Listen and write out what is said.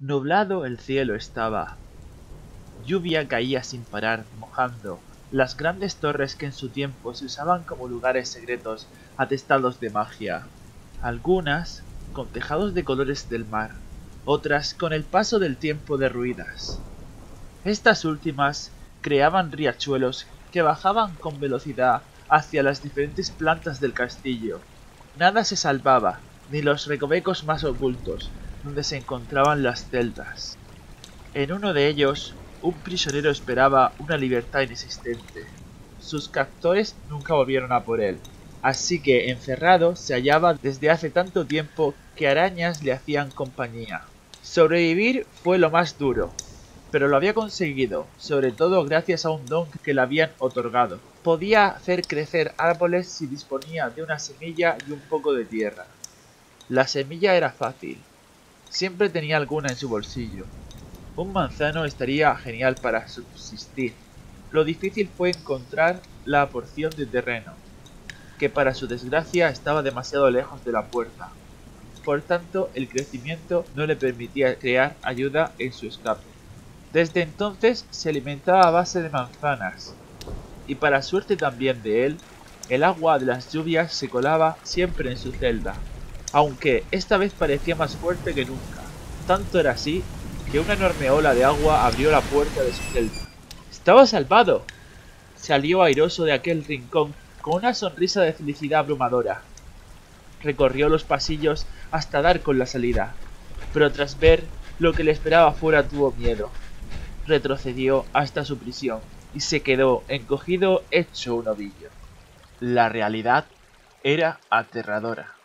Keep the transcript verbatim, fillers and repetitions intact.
Nublado el cielo estaba. Lluvia caía sin parar, mojando las grandes torres que en su tiempo se usaban como lugares secretos atestados de magia. Algunas con tejados de colores del mar, otras con el paso del tiempo derruidas. Estas últimas creaban riachuelos que bajaban con velocidad hacia las diferentes plantas del castillo. Nada se salvaba, ni los recovecos más ocultos, donde se encontraban las celdas. En uno de ellos, un prisionero esperaba una libertad inexistente. Sus captores nunca volvieron a por él, así que encerrado se hallaba desde hace tanto tiempo que arañas le hacían compañía. Sobrevivir fue lo más duro, pero lo había conseguido, sobre todo gracias a un don que le habían otorgado. Podía hacer crecer árboles si disponía de una semilla y un poco de tierra. La semilla era fácil. Siempre tenía alguna en su bolsillo. Un manzano estaría genial para subsistir. Lo difícil fue encontrar la porción de terreno, que para su desgracia estaba demasiado lejos de la puerta. Por tanto, el crecimiento no le permitía crear ayuda en su escape. Desde entonces se alimentaba a base de manzanas, y para suerte también de él, el agua de las lluvias se colaba siempre en su celda, aunque esta vez parecía más fuerte que nunca. Tanto era así que una enorme ola de agua abrió la puerta de su celda. ¡Estaba salvado! Salió airoso de aquel rincón con una sonrisa de felicidad abrumadora. Recorrió los pasillos hasta dar con la salida, pero tras ver lo que le esperaba fuera tuvo miedo. Retrocedió hasta su prisión y se quedó encogido hecho un ovillo. La realidad era aterradora.